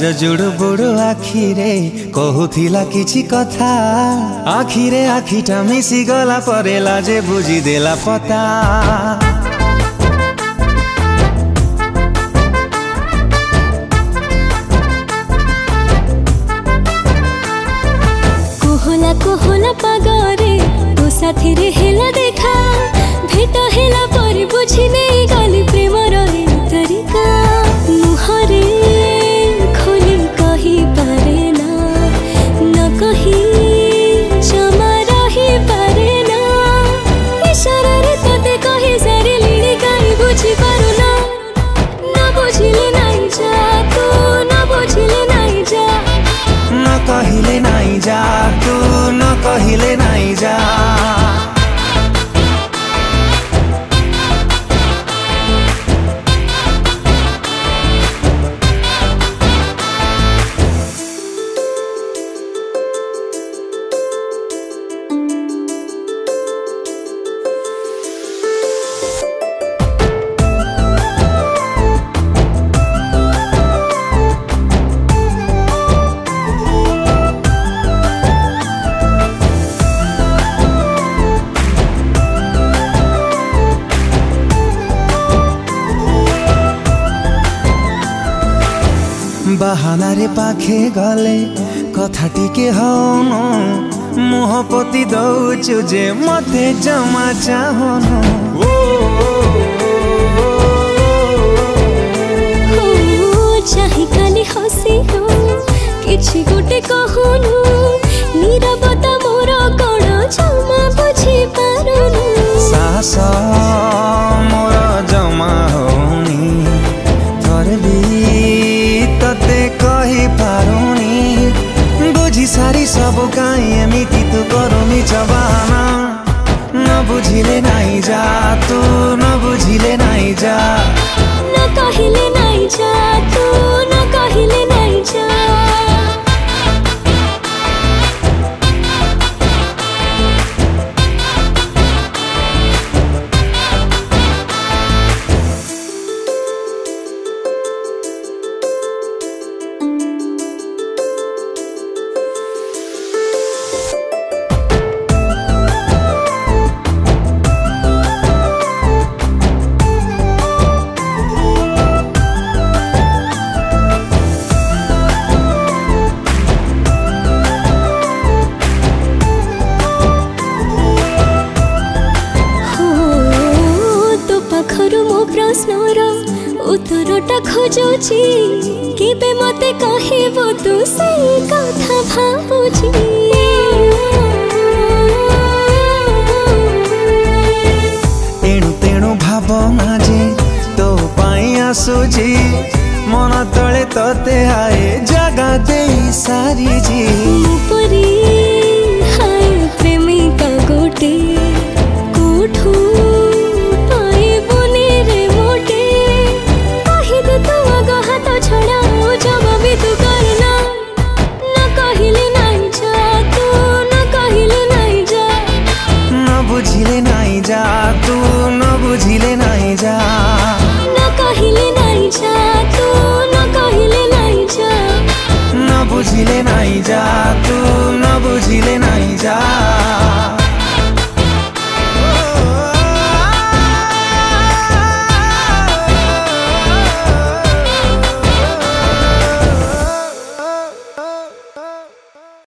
तार जुड़ बुड़ आखिरे कहूथिला किछि कथा आखिरे आखिटा मिसी गला परे लाजे बुझी देला पता। कुहुला कुहुला पगरे तो साथी रे हेला देखा भेट हेला पर बुझी नहीं गली प्रेम रे तरीका मुहरे खोली कही पारे ना न कही क्षमा रही पारे ना इशारा रे तोते कही सारी लीड़ी गाई बुझी पारो ना ना बुझिले नाई जा तू ना बुझिले नाई जा ना कहिले नाई जा तू ना कहिले नाई जा। बहानारे पाखे गले कथाटी के हन मुहपति दौचु जे मते जमा चाहन चाहे खाली हसी हो किछि गोटे कहनु नीरवता मोर कोण जमा बुझी पारुनु साहस मोर जमा होनी थोर भी ते कही पारुनी बुझी सारी सब काई मिति तू करुनी जबाना ना बुझिले नाई जा तू ना बुझिले नाई जा ना कहिले नाई जा तू ना कहिले नाई जा। उत्तरटा खोजुची केबे मते कहिबो तू सही कथा भाबुची एणु तेणु भावना जे तो पाई आसुची मन तले तोते आए जगा देई सारी जी उपरी हाय प्रेमिका गोटे कोठू ना बुझिले नाई जा तू ना बुझिले नाई जा।